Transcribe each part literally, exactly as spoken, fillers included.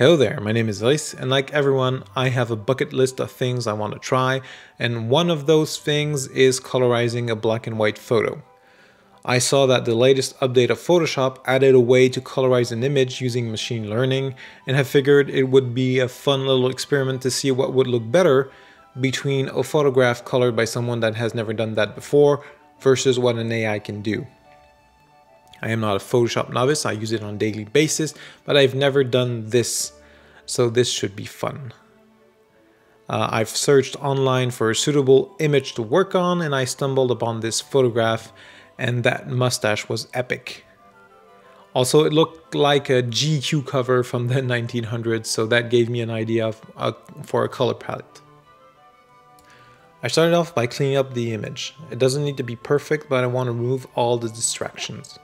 Hello there, my name is Rhys, and like everyone, I have a bucket list of things I want to try, and one of those things is colorizing a black and white photo. I saw that the latest update of Photoshop added a way to colorize an image using machine learning, and have figured it would be a fun little experiment to see what would look better between a photograph colored by someone that has never done that before versus what an A I can do. I am not a Photoshop novice, I use it on a daily basis, but I've never done this, so this should be fun. Uh, I've searched online for a suitable image to work on, and I stumbled upon this photograph, and that mustache was epic. Also, it looked like a G Q cover from the nineteen hundreds, so that gave me an idea of, uh, for a color palette. I started off by cleaning up the image. It doesn't need to be perfect, but I want to remove all the distractions.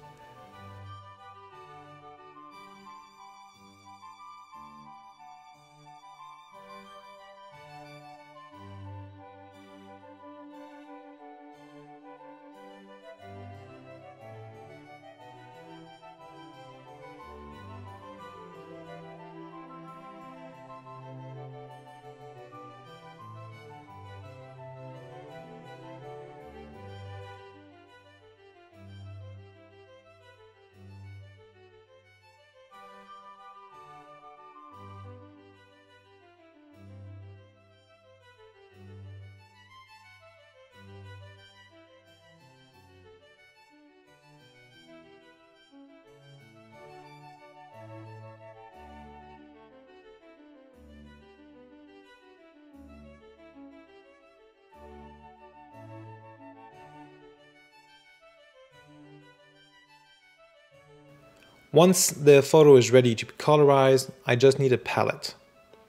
Once the photo is ready to be colorized, I just need a palette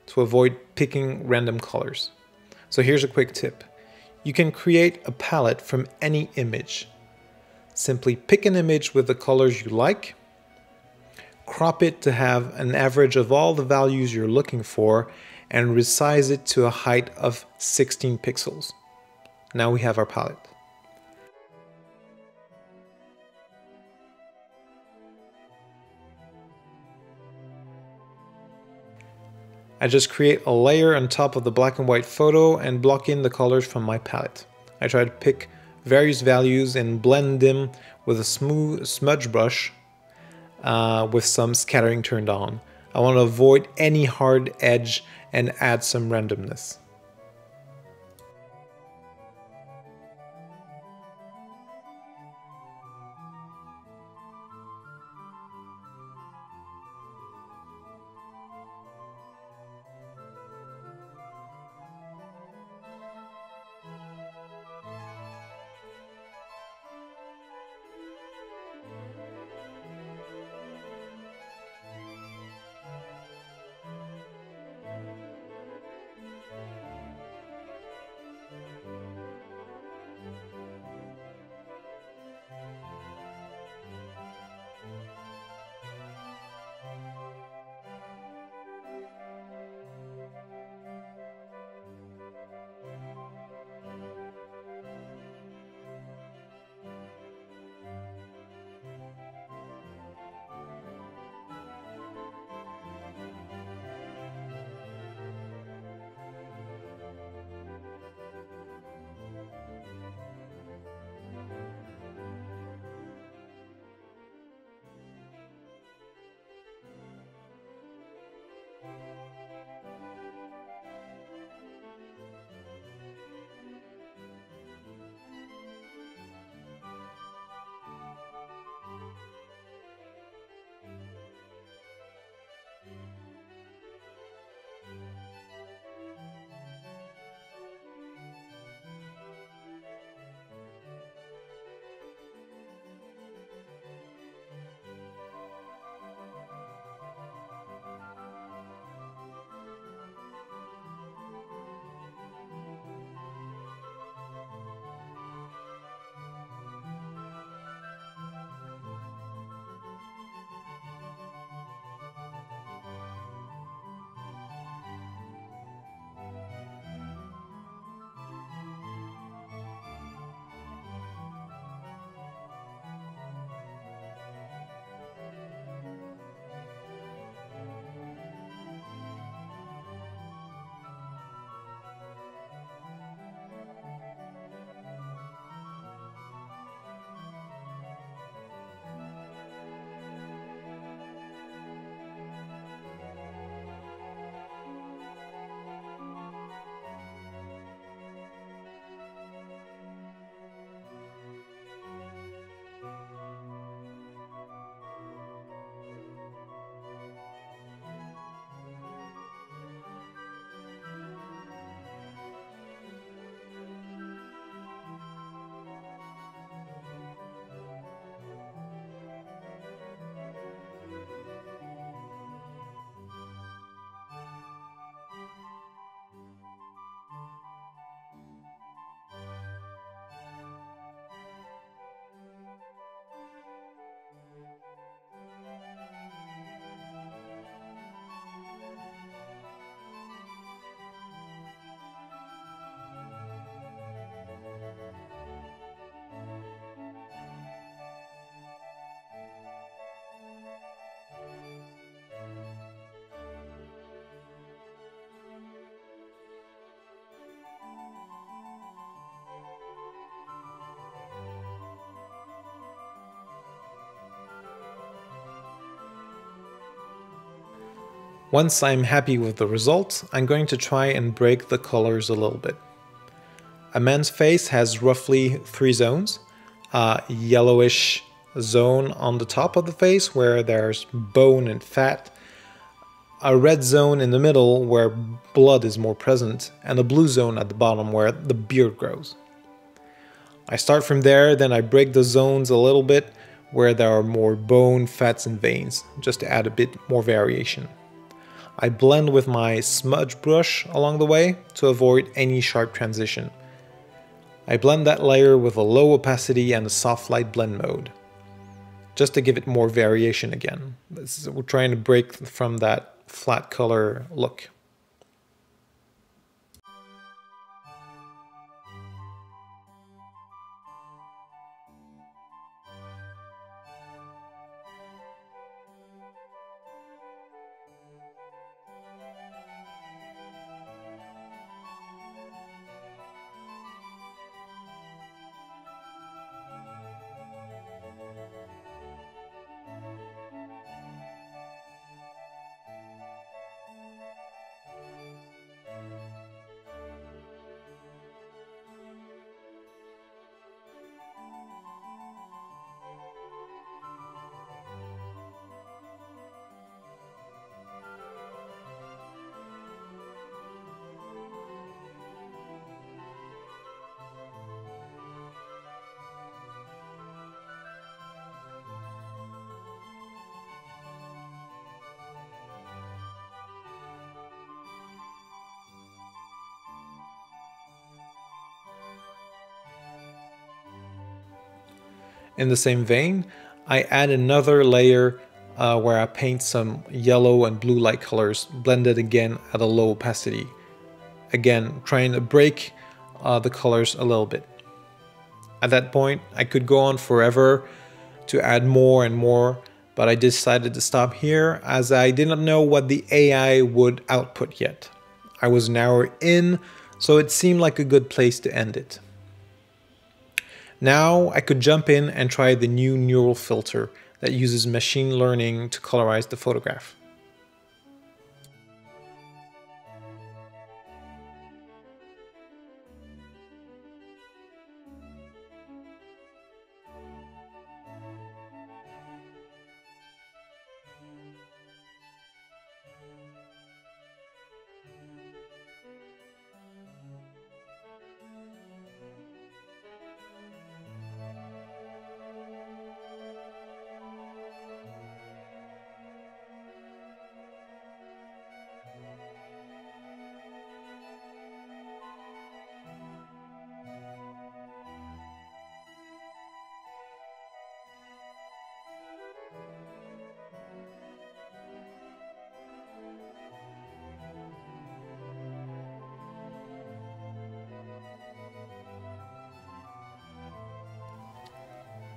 to avoid picking random colors. So here's a quick tip. You can create a palette from any image. Simply pick an image with the colors you like, crop it to have an average of all the values you're looking for, and resize it to a height of sixteen pixels. Now we have our palette. I just create a layer on top of the black and white photo and block in the colors from my palette. I try to pick various values and blend them with a smooth smudge brush uh, with some scattering turned on. I want to avoid any hard edge and add some randomness. Once I'm happy with the result, I'm going to try and break the colors a little bit. A man's face has roughly three zones. A yellowish zone on the top of the face where there's bone and fat, a red zone in the middle where blood is more present, and a blue zone at the bottom where the beard grows. I start from there, then I break the zones a little bit where there are more bone, fats and veins, just to add a bit more variation. I blend with my smudge brush along the way to avoid any sharp transition. I blend that layer with a low opacity and a soft light blend mode, just to give it more variation again. This is, we're trying to break from that flat color look. In the same vein, I add another layer uh, where I paint some yellow and blue light colors, blended again at a low opacity. Again, trying to break uh, the colors a little bit. At that point, I could go on forever to add more and more, but I decided to stop here as I did not know what the A I would output yet. I was an hour in, so it seemed like a good place to end it. Now I could jump in and try the new neural filter that uses machine learning to colorize the photograph.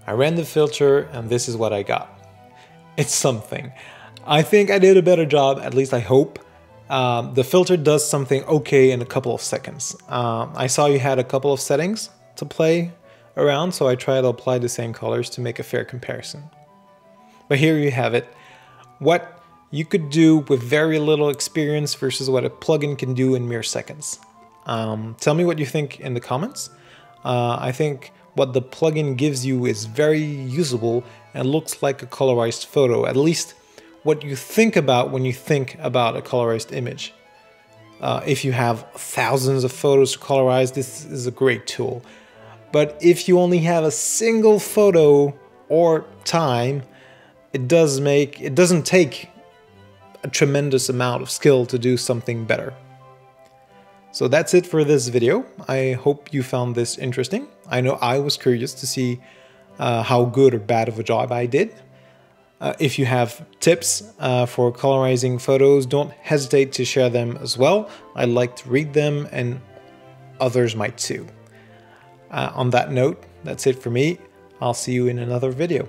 I ran the filter and this is what I got. It's something. I think I did a better job, at least I hope. Um, the filter does something okay in a couple of seconds. Um, I saw you had a couple of settings to play around, so I tried to apply the same colors to make a fair comparison. But here you have it. What you could do with very little experience versus what a plugin can do in mere seconds. Um, tell me what you think in the comments. Uh, I think what the plugin gives you is very usable and looks like a colorized photo, at least what you think about when you think about a colorized image. Uh, if you have thousands of photos to colorize, this is a great tool. But if you only have a single photo or time, it does make, it doesn't take a tremendous amount of skill to do something better. So that's it for this video. I hope you found this interesting. I know I was curious to see uh, how good or bad of a job I did. Uh, if you have tips uh, for colorizing photos, don't hesitate to share them as well. I like to read them and others might too. Uh, on that note, that's it for me. I'll see you in another video.